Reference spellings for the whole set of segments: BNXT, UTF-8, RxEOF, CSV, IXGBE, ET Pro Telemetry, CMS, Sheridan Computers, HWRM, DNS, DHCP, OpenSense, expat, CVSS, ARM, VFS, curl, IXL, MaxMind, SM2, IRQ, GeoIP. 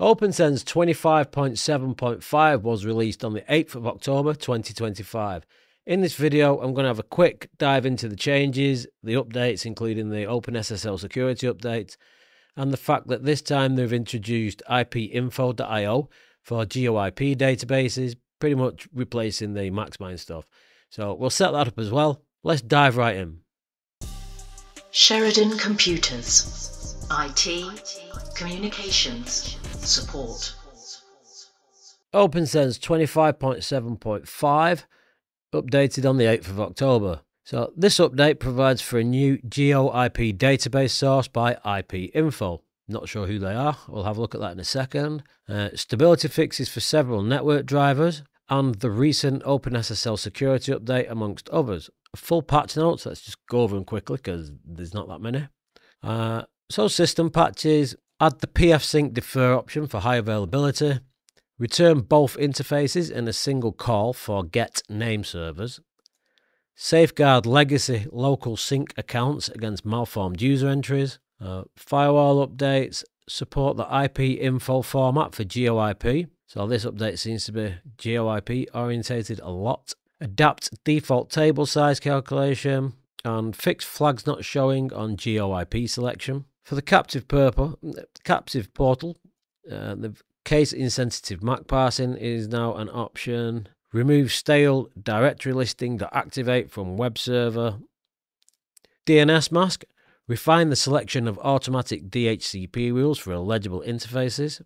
OpenSense 25.7.5 was released on the 8th of October 2025. In this video, I'm going to have a quick dive into the changes, the updates including the OpenSSL security update, and the fact that this time they've introduced ipinfo.io for GeoIP databases, pretty much replacing the MaxMind stuff. So we'll set that up as well. Let's dive right in. Sheridan Computers, IT, Communications, Support. OpenSense 25.7.5, updated on the 8th of October. So this update provides for a new GeoIP database source by ipinfo. Not sure who they are. We'll have a look at that in a second. Stability fixes for several network drivers and the recent OpenSSL security update amongst others. Full patch notes, let's just go over them quickly because there's not that many. So system patches, add the PFSync defer option for high availability, return both interfaces in a single call for get name servers, safeguard legacy local sync accounts against malformed user entries, firewall updates, support the ipinfo format for GeoIP. So this update seems to be GeoIP orientated a lot. Adapt default table size calculation and fix flags not showing on GeoIP selection. For the captive portal, the case insensitive MAC parsing is now an option. Remove stale directory listing to activate from web server. DNS mask, refine the selection of automatic DHCP rules for eligible interfaces.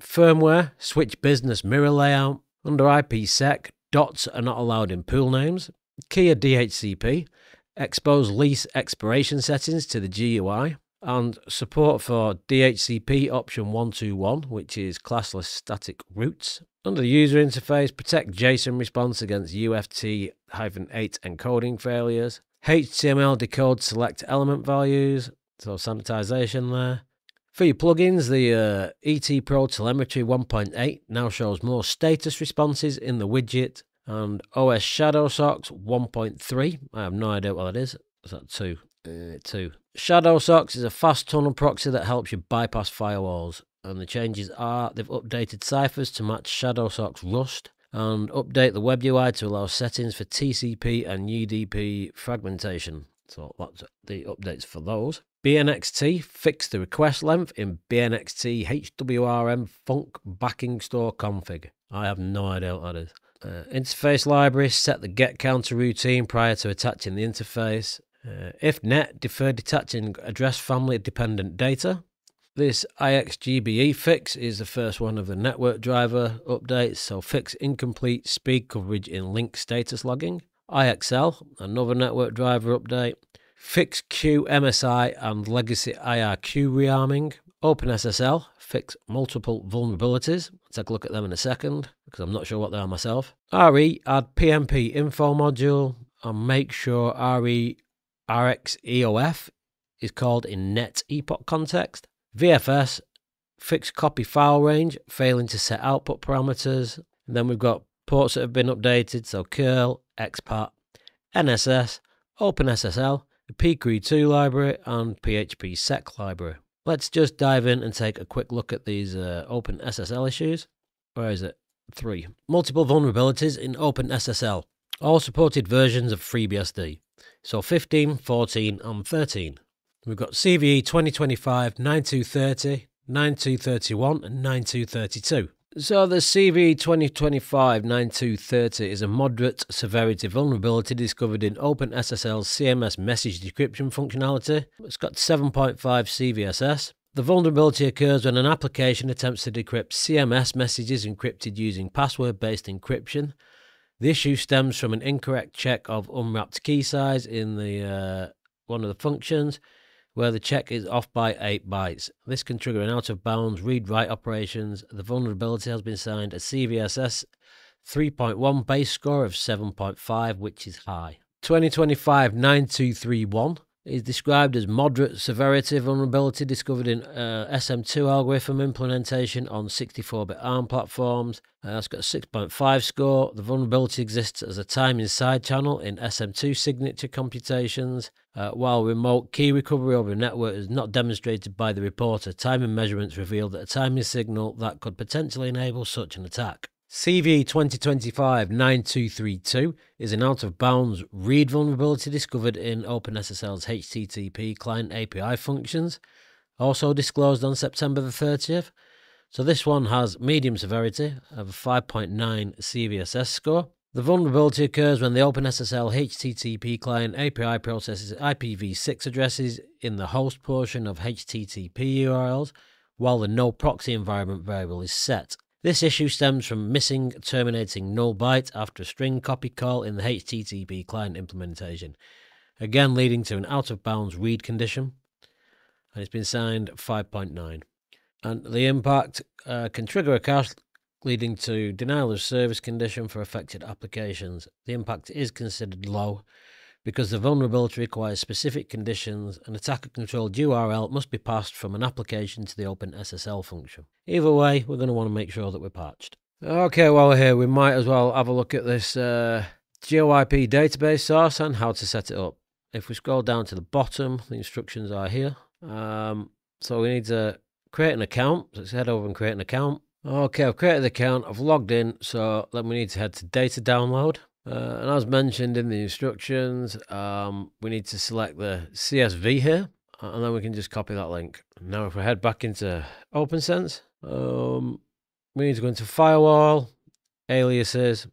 Firmware, switch business mirror layout. Under IPsec, dots are not allowed in pool names. Kea DHCP, expose lease expiration settings to the GUI, and support for DHCP option 121, which is classless static routes. Under the user interface, protect JSON response against UTF-8 encoding failures. HTML decode select element values, so sanitization there. For your plugins, the ET Pro Telemetry 1.8 now shows more status responses in the widget, and OS Shadowsocks 1.3, I have no idea what that is. Is that 2? 2. Shadowsocks is a fast tunnel proxy that helps you bypass firewalls, and the changes are they've updated ciphers to match Shadowsocks Rust and update the web UI to allow settings for TCP and UDP fragmentation. So that's the updates for those. BNXT fixed the request length in BNXT HWRM Func backing store config. I have no idea what that is. Interface library, set the get counter routine prior to attaching the interface. If net, defer detaching address family dependent data. This IXGBE fix is the first one of the network driver updates, so fix incomplete speed coverage in link status logging. IXL, another network driver update. Fix QMSI and legacy IRQ rearming. OpenSSL, fix multiple vulnerabilities. Let's take a look at them in a second because I'm not sure what they are myself. RE, add PMP info module and make sure RE RxEOF is called in net epoch context. VFS, fix copy file range, failing to set output parameters. And then we've got ports that have been updated, so curl, expat, NSS, OpenSSL, the pcre2 library and PHPsec library. Let's just dive in and take a quick look at these OpenSSL issues. Where is it? 3. Multiple vulnerabilities in OpenSSL. All supported versions of FreeBSD. So 15, 14 and 13. We've got CVE-2025-9230, 9231 and 9232. So the CVE-2025-9230 is a moderate severity vulnerability discovered in OpenSSL's CMS message decryption functionality. It's got 7.5 CVSS. The vulnerability occurs when an application attempts to decrypt CMS messages encrypted using password-based encryption. The issue stems from an incorrect check of unwrapped key size in the one of the functions, where the check is off by 8 bytes. This can trigger an out-of-bounds read-write operations. The vulnerability has been assigned a CVSS 3.1 base score of 7.5, which is high. 2025-9231 is described as moderate severity vulnerability discovered in SM2 algorithm implementation on 64-bit ARM platforms. That's got a 6.5 score. The vulnerability exists as a time inside channel in SM2 signature computations. While remote key recovery over a network is not demonstrated by the reporter, timing measurements revealed that a timing signal that could potentially enable such an attack. CVE-2025-9230 is an out-of-bounds read vulnerability discovered in OpenSSL's HTTP client API functions, also disclosed on September the 30th. So this one has medium severity of a 5.9 CVSS score. The vulnerability occurs when the OpenSSL HTTP client API processes IPv6 addresses in the host portion of HTTP URLs, while the no proxy environment variable is set. This issue stems from missing terminating null byte after a string copy call in the HTTP client implementation, again leading to an out-of-bounds read condition, and it's been signed 5.9. And the impact can trigger a cache leading to denial of service condition for affected applications. The impact is considered low because the vulnerability requires specific conditions. An attacker-controlled URL must be passed from an application to the OpenSSL function. Either way, we're going to want to make sure that we're patched. Okay, while we're here, we might as well have a look at this GeoIP database source and how to set it up. If we scroll down to the bottom, the instructions are here. So we need to create an account. So let's head over and create an account. Okay, I've created the account. I've logged in. So then we need to head to data download. And as mentioned in the instructions, we need to select the CSV here, and then we can just copy that link. Now if we head back into OpenSense, we need to go into Firewall, Aliases,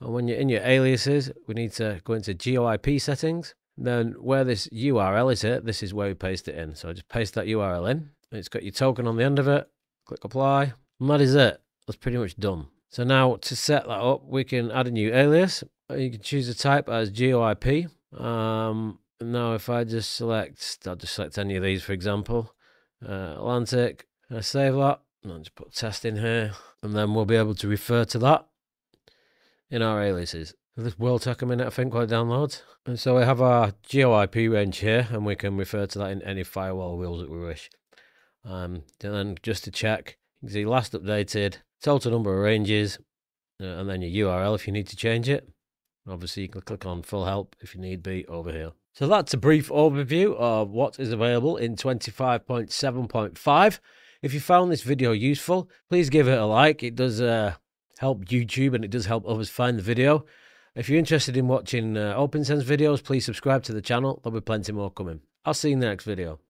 and when you're in your aliases, we need to go into GeoIP settings. Then where this URL is here, this is where we paste it in. So I just paste that URL in, it's got your token on the end of it, click Apply, and that is it. That's pretty much done. So now to set that up, we can add a new alias. You can choose a type as GeoIP. Now if I just select, I'll just select any of these, for example, Atlantic, and I save that, and I'll just put test in here, and then we'll be able to refer to that in our aliases. This will take a minute, I think, while it downloads. And so we have our GeoIP range here, and we can refer to that in any firewall rules that we wish. And then just to check, you can see last updated, total number of ranges, and then your URL if you need to change it. Obviously you can click on full help if you need be over here. So that's a brief overview of what is available in 25.7.5. If you found this video useful, please give it a like. It does help YouTube, and it does help others find the video. If you're interested in watching OpenSense videos, please subscribe to the channel. There'll be plenty more coming. I'll see you in the next video.